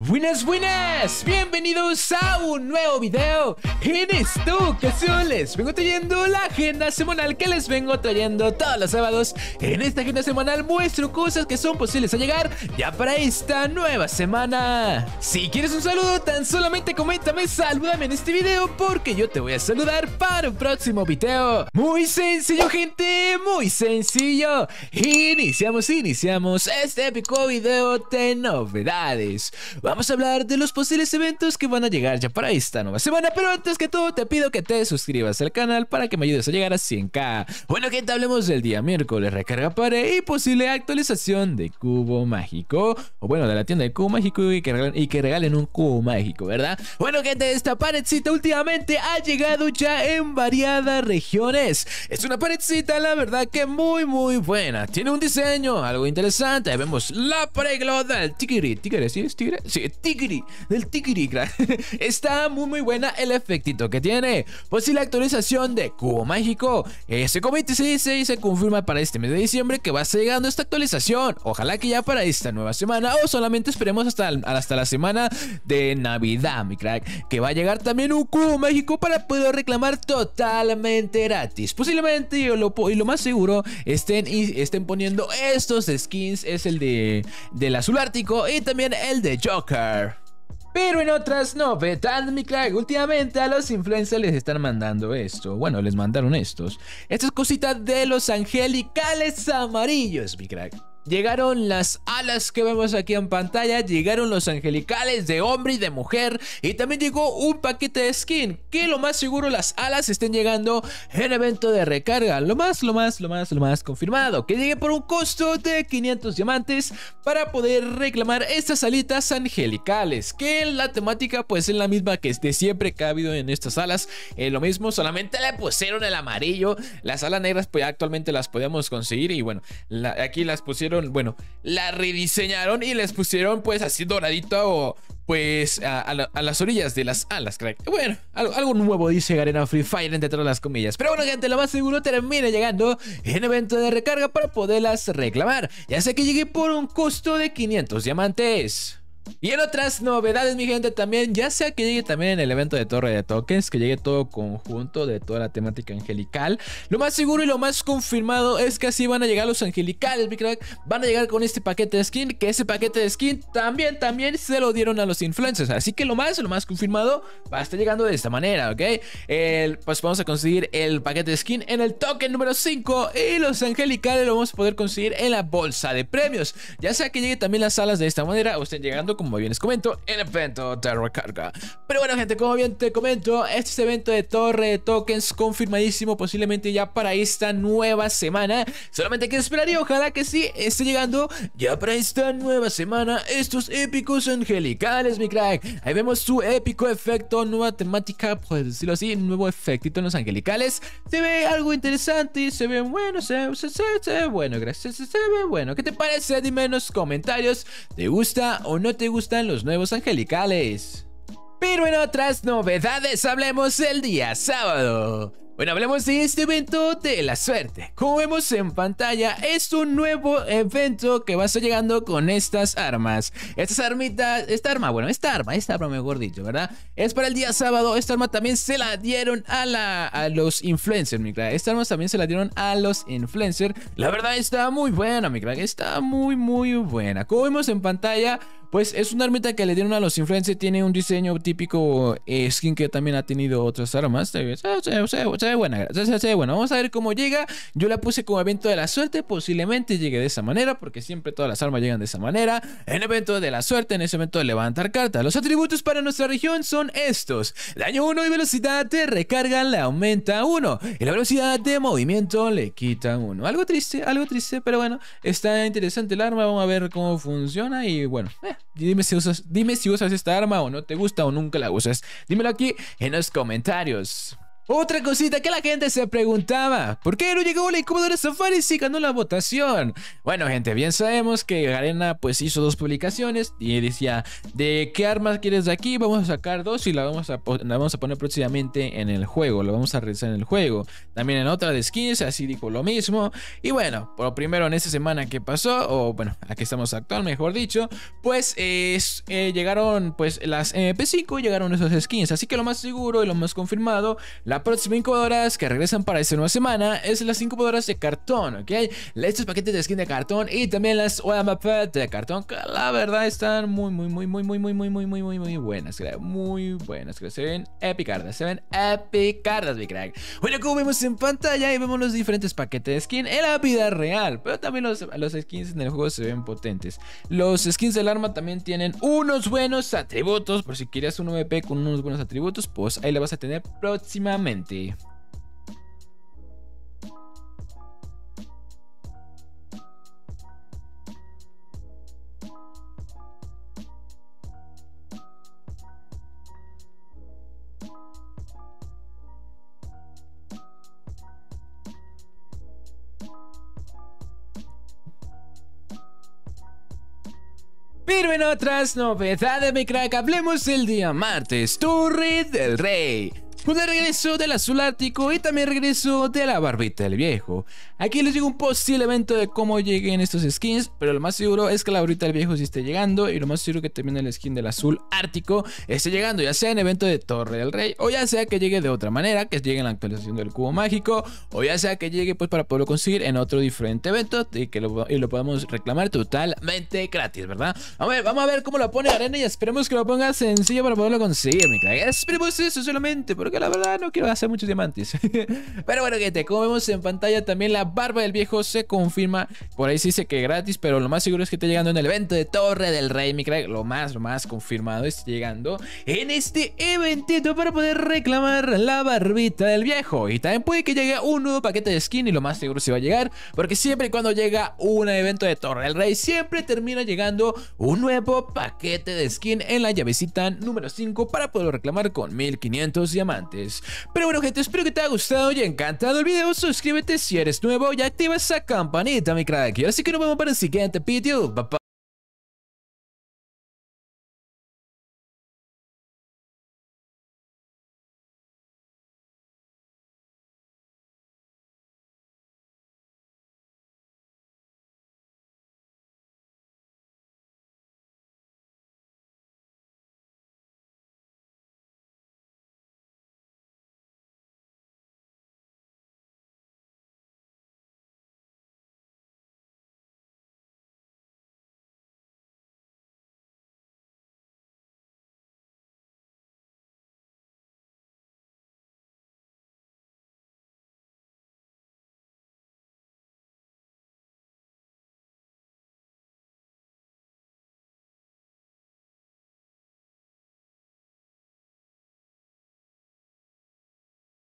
Buenas, buenas, bienvenidos a un nuevo video. En esta ocasión les vengo trayendo la agenda semanal que les vengo trayendo todos los sábados. En esta agenda semanal muestro cosas que son posibles a llegar ya para esta nueva semana. Si quieres un saludo, tan solamente coméntame, salúdame en este video, porque yo te voy a saludar para un próximo video. Muy sencillo, gente, muy sencillo. Iniciamos este épico video de novedades. Vamos a hablar de los posibles eventos que van a llegar ya para esta nueva semana. Pero antes que todo te pido que te suscribas al canal para que me ayudes a llegar a 100k. Bueno, gente, hablemos del día miércoles. Recarga pare y posible actualización de cubo mágico. O bueno, de la tienda de cubo mágico y que regalen un cubo mágico, ¿verdad? Bueno, gente, esta paredcita últimamente ha llegado ya en variadas regiones. Es una paredcita, la verdad, que muy buena. Tiene un diseño algo interesante. Ahí vemos la preglota del tigre. ¿Tigre? ¿Sí es tigre? Sí. Tigri, del tigri. Está muy buena el efectito que tiene. Posible actualización de cubo mágico. Ese comité se dice y se confirma para este mes de diciembre que va a estar llegando esta actualización. Ojalá que ya para esta nueva semana, o solamente esperemos hasta la semana de Navidad, mi crack, que va a llegar también un cubo mágico para poder reclamar totalmente gratis. Posiblemente, y lo más seguro, estén poniendo estos skins. Es el del azul ártico y también el de Joker. Pero en otras novedades, mi crack, últimamente a los influencers les están mandando esto. Bueno, les mandaron estos. Estas cositas de los angelicales amarillos, mi crack. Llegaron las alas que vemos aquí en pantalla, llegaron los angelicales de hombre y de mujer, y también llegó un paquete de skin, que lo más seguro las alas estén llegando en evento de recarga. Lo más confirmado, que llegue por un costo de 500 diamantes para poder reclamar estas alitas angelicales, que la temática pues es la misma que de siempre que ha habido en estas alas. Lo mismo, solamente le pusieron el amarillo. Las alas negras pues actualmente las podemos conseguir, y bueno, aquí las pusieron. Bueno, la rediseñaron y les pusieron pues así doradito, o pues a las orillas de las alas, crack. Bueno, algo nuevo dice Garena Free Fire entre todas las comillas. Pero bueno, gente, lo más seguro termina llegando en evento de recarga para poderlas reclamar, ya sea que llegue por un costo de 500 diamantes. Y en otras novedades, mi gente, también ya sea que llegue también en el evento de torre de tokens, que llegue todo conjunto de toda la temática angelical. Lo más seguro y lo más confirmado es que así van a llegar los angelicales, mi crack. Van a llegar con este paquete de skin, que ese paquete de skin también se lo dieron a los influencers. Así que lo más confirmado va a estar llegando de esta manera, ¿ok? Pues vamos a conseguir el paquete de skin en el token número 5, y los angelicales lo vamos a poder conseguir en la bolsa de premios. Ya sea que llegue también las alas de esta manera, o estén llegando, como bien les comento, en el evento de recarga. Pero bueno, gente, como bien te comento, este evento de torre de tokens confirmadísimo, posiblemente ya para esta nueva semana. Solamente hay que esperar, y ojalá que sí esté llegando ya para esta nueva semana estos épicos angelicales, mi crack. Ahí vemos su épico efecto, nueva temática, por decirlo así, nuevo efectito en los angelicales. Se ve algo interesante, se ve bueno, se ve bueno, gracias, se ve bueno. ¿Qué te parece? Dime en los comentarios, ¿te gusta o no te gustan los nuevos angelicales? Pero en otras novedades, hablemos el día sábado. Bueno, hablemos de este evento de la suerte. Como vemos en pantalla, es un nuevo evento que va a estar llegando con estas armas. Esta arma, mejor dicho, ¿verdad? Es para el día sábado. Esta arma también se la dieron a los influencers, mi crack. La verdad está muy buena, mi crack. Está muy buena. Como vemos en pantalla, pues es una armita que le dieron a los influencers. Tiene un diseño típico skin que también ha tenido otras armas. Se ve buena. Vamos a ver cómo llega. Yo la puse como evento de la suerte. Posiblemente llegue de esa manera, porque siempre todas las armas llegan de esa manera. En evento de la suerte, en ese evento de levantar cartas. Los atributos para nuestra región son estos: daño 1 y velocidad de recarga le aumenta 1, y la velocidad de movimiento le quita 1. Algo triste, pero bueno, está interesante el arma. Vamos a ver cómo funciona. Y bueno, dime si usas esta arma o no te gusta o nunca la usas. Dímelo aquí en los comentarios. Otra cosita que la gente se preguntaba: ¿por qué no llegó la incubadora Safari si ganó la votación? Bueno, gente, bien sabemos que Garena pues hizo dos publicaciones y decía: ¿de qué armas quieres de aquí? Vamos a sacar dos y la vamos a poner próximamente en el juego. La vamos a realizar en el juego. También en otra de skins, así dijo lo mismo. Y bueno, por primero en esta semana que pasó, o bueno, aquí estamos actual, mejor dicho, pues llegaron pues las MP5, llegaron esos skins. Así que lo más seguro y lo más confirmado, la próxima incubadoras que regresan para esta nueva semana es las incubadoras de cartón, ¿ok? Estos paquetes de skin de cartón y también las OMP de cartón, que la verdad están muy buenas, crack. Muy buenas, crack. Se ven epicardas, mi crack. Bueno, como vemos en pantalla y vemos los diferentes paquetes de skin en la vida real, pero también los skins en el juego se ven potentes. Los skins del arma también tienen unos buenos atributos, por si quieres un OMP con unos buenos atributos, pues ahí la vas a tener próximamente. Pero en otras novedades, mi crack, hablemos el día martes, Turri del Rey, con el regreso del azul ártico y también regreso de la barbita del viejo. Aquí les digo un posible evento de cómo lleguen estos skins, pero lo más seguro es que la barbita del viejo sí esté llegando, y lo más seguro que también el skin del azul ártico esté llegando, ya sea en evento de Torre del Rey, o ya sea que llegue de otra manera, que llegue en la actualización del cubo mágico, o ya sea que llegue pues para poderlo conseguir en otro diferente evento y que lo podamos reclamar totalmente gratis, ¿verdad? Vamos a ver cómo lo pone Garena, y esperemos que lo ponga sencillo para poderlo conseguir, mi crack. Esperemos eso solamente, porque la verdad no quiero hacer muchos diamantes. Pero bueno, gente, como vemos en pantalla, también la barba del viejo se confirma. Por ahí se dice que gratis, pero lo más seguro es que esté llegando en el evento de Torre del Rey, mi crack. Lo más confirmado es llegando en este eventito para poder reclamar la barbita del viejo. Y también puede que llegue un nuevo paquete de skin, y lo más seguro se va a llegar, porque siempre y cuando llega un evento de Torre del Rey, siempre termina llegando un nuevo paquete de skin en la llavecita número 5 para poderlo reclamar con 1500 diamantes. Pero bueno, gente, espero que te haya gustado y encantado el video. Suscríbete si eres nuevo y activa esa campanita, mi crack. Y ahora sí que nos vemos para el siguiente video. Bye bye.